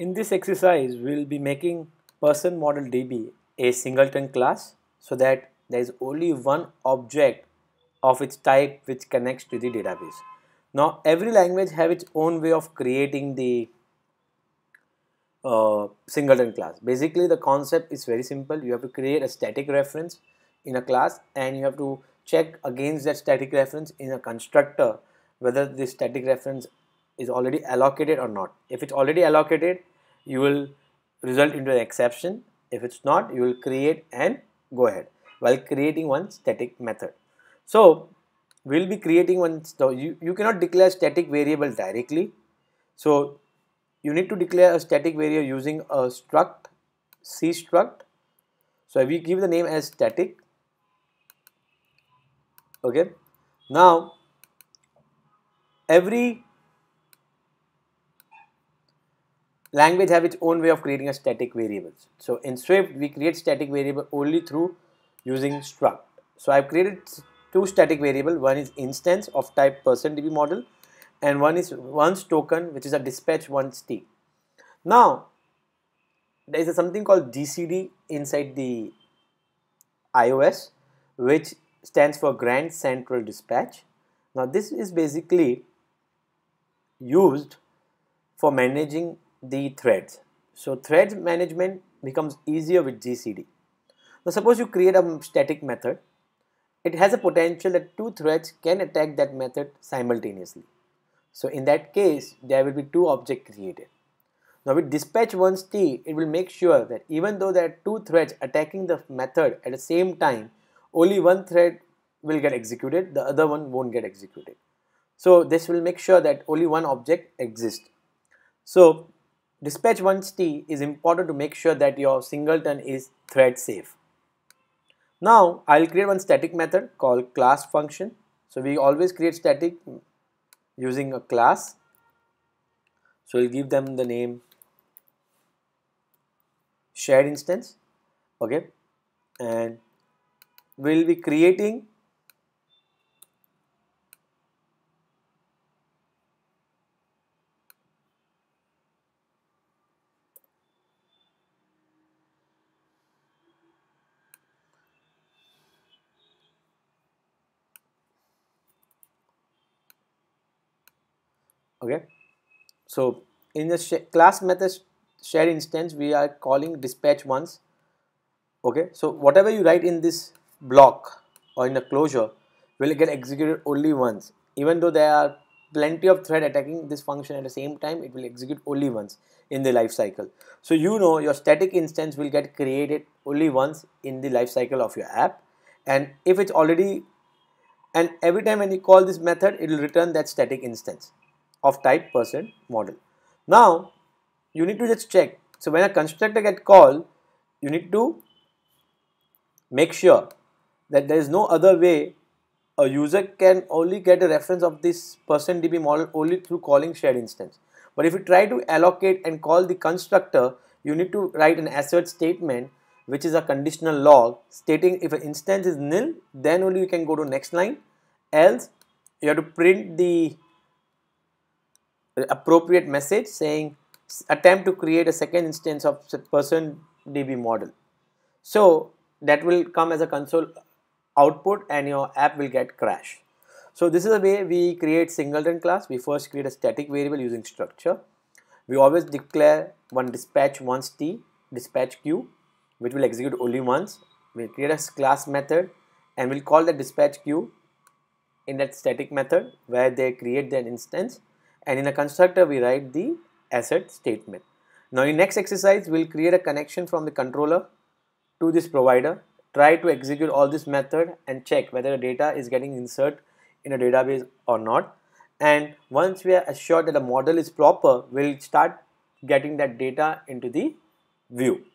In this exercise, we will be making PersonModelDB a singleton class so that there is only one object of its type which connects to the database. Now, every language have its own way of creating the singleton class. Basically, the concept is very simple. You have to create a static reference in a class and you have to check against that static reference in a constructor whether this static reference is already allocated or not. If it's already allocated, you will result into an exception. If it's not, you will create and go ahead while creating one static method. So we'll be creating one. So you cannot declare static variable directly. So you need to declare a static variable using a struct, C struct. So we give the name as static. Okay. Now every language have its own way of creating a static variables. So in Swift, we create static variable only through using struct. So I've created two static variable. One is instance of type PersonDBModel, and one is once token, which is a dispatch_once_t. Now there is something called GCD inside the iOS, which stands for Grand Central Dispatch. Now this is basically used for managing the threads. So threads management becomes easier with GCD. Now suppose you create a static method. It has a potential that two threads can attack that method simultaneously. So in that case, there will be two objects created. Now with dispatch_once_t, it will make sure that even though there are two threads attacking the method at the same time, only one thread will get executed, the other one won't get executed. So this will make sure that only one object exists. So dispatch_once_t is important to make sure that your singleton is thread safe. Now I'll create one static method called class function. So we always create static using a class. So we'll give them the name shared instance. Okay, and we'll be creating okay. So in the class method shared instance, we are calling dispatch_once. Okay, so whatever you write in this block or in the closure will get executed only once. Even though there are plenty of thread attacking this function at the same time, it will execute only once in the life cycle. So you know your static instance will get created only once in the life cycle of your app, and if it's already, and every time when you call this method, it will return that static instance of type PersonModel. Now you need to just check. So when a constructor gets called, you need to make sure that there is no other way. A user can only get a reference of this PersonDBModel only through calling shared instance. But if you try to allocate and call the constructor, you need to write an assert statement, which is a conditional log stating if an instance is nil, then only you can go to next line. Else you have to print the appropriate message saying attempt to create a second instance of PersonDBModel. So that will come as a console output and your app will get crashed. So this is the way we create singleton class. We first create a static variable using structure. We always declare one dispatch_once_t, dispatch queue, which will execute only once. We'll create a class method and we'll call the dispatch queue in that static method where they create their instance. And in a constructor, we write the assert statement. Now in next exercise, we'll create a connection from the controller to this provider, try to execute all this method and check whether the data is getting inserted in a database or not. And once we are assured that the model is proper, we'll start getting that data into the view.